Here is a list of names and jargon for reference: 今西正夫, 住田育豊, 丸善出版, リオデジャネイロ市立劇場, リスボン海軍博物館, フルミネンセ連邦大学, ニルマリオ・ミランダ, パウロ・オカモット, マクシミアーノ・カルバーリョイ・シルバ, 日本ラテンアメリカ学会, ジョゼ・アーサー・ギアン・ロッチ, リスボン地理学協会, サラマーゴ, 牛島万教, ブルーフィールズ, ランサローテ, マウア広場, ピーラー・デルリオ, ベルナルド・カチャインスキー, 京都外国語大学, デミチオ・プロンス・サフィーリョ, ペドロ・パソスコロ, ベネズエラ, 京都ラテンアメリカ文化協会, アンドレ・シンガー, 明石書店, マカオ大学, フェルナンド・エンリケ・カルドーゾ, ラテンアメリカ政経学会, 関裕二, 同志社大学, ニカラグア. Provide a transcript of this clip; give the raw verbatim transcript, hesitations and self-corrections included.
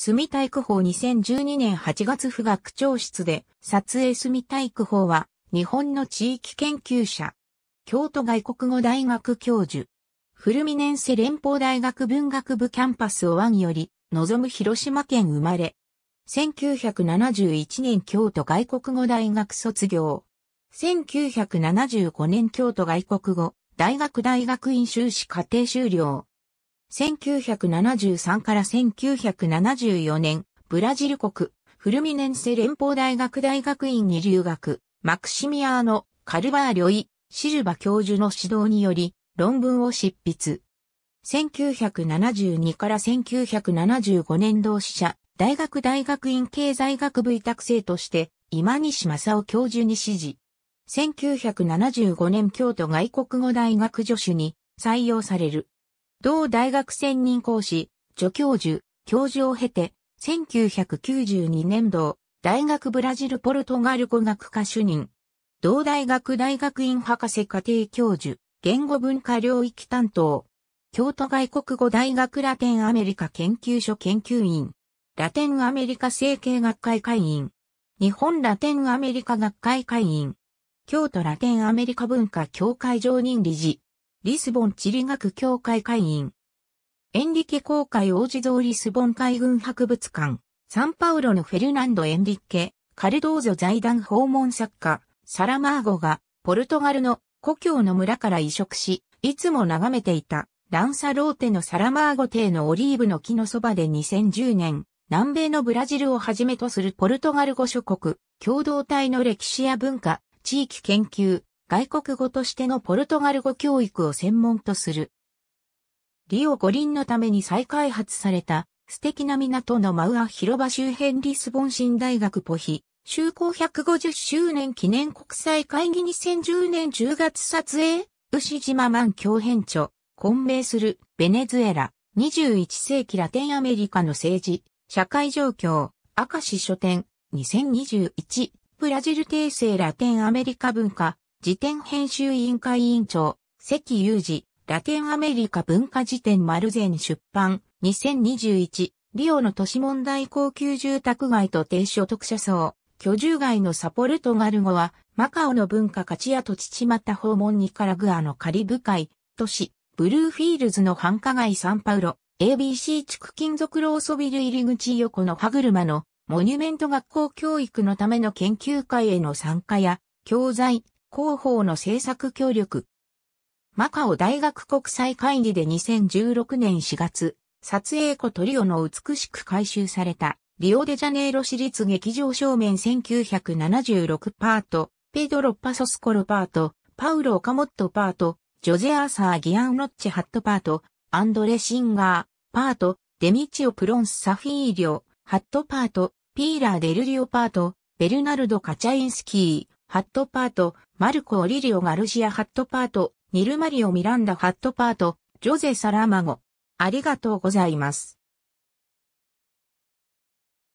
住田育豊にせんじゅうにねんはちがつ府学長室で、撮影住田育豊は、日本の地域研究者。京都外国語大学教授。フルミネンセ連邦大学文学部キャンパスオワンより、望む広島県生まれ。せんきゅうひゃくななじゅういちねん京都外国語大学卒業。せんきゅうひゃくななじゅうごねん京都外国語大学大学院修士課程修了。せんきゅうひゃくななじゅうさんからせんきゅうひゃくななじゅうよねん、ブラジル国、フルミネンセ連邦大学大学院に留学、マクシミアーノ・カルバーリョイ・シルバ教授の指導により、論文を執筆。せんきゅうひゃくななじゅうにからせんきゅうひゃくななじゅうごねん同志社、大学大学院経済学部委託生として、今西正夫教授に師事。せんきゅうひゃくななじゅうごねん京都外国語大学助手に採用される。同大学専任講師、助教授、教授を経て、せんきゅうひゃくきゅうじゅうにねん度、大学ブラジルポルトガル語学科主任。同大学大学院博士課程教授、言語文化領域担当。京都外国語大学ラテンアメリカ研究所研究員。ラテンアメリカ政経学会会員。日本ラテンアメリカ学会会員。京都ラテンアメリカ文化協会常任理事。リスボン地理学協会会員。エンリケ航海王子像リスボン海軍博物館。サンパウロのフェルナンド・エンリケ・カルドーゾ財団訪問作家、サラマーゴが、ポルトガルの故郷の村から移植し、いつも眺めていた、ランサローテのサラマーゴ邸のオリーブの木のそばでにせんじゅうねん、南米のブラジルをはじめとするポルトガル語諸国、共同体の歴史や文化、地域研究、外国語としてのポルトガル語教育を専門とする。リオ五輪のために再開発された素敵な港のマウア広場周辺リスボン新大学ポヒ、就航ひゃくごじゅっしゅうねん記念国際会議にせんじゅうねんじゅうがつ撮影、牛島万教編著、混迷するベネズエラ、にじゅういっせいきラテンアメリカの政治、社会状況、明石書店、にせんにじゅういち、ブラジル帝政ラテンアメリカ文化、辞典編集委員会委員長、関裕二、ラテンアメリカ文化辞典丸善出版、にせんにじゅういち、リオの都市問題高級住宅街と低所得者層、居住街のサポルトガル語は、マカオの文化価値や土地また訪問ニカラグアのカリブ海、都市、ブルーフィールズの繁華街サンパウロ、エービーシー 地区金属労組ビル入り口横の歯車の、モニュメント学校教育のための研究会への参加や、教材、広報の政策協力。マカオ大学国際会議でにせんじゅうろくねんしがつ、撮影庫トリオの美しく改修された、リオデジャネイロ市立劇場正面せんきゅうひゃくななじゅうろくパート、ペドロ・パソスコロパート、パウロ・オカモットパート、ジョゼ・アーサー・ギアン・ロッチ・ハットパート、アンドレ・シンガー、パート、デミチオ・プロンス・サフィーリョ、ハットパート、ピーラー・デルリオパート、ベルナルド・カチャインスキー、ハットパート、マルコ・オリリオ・ガルシア・ハットパート、ニルマリオ・ミランダ・ハットパート、ジョゼ・サラマゴ。ありがとうございます。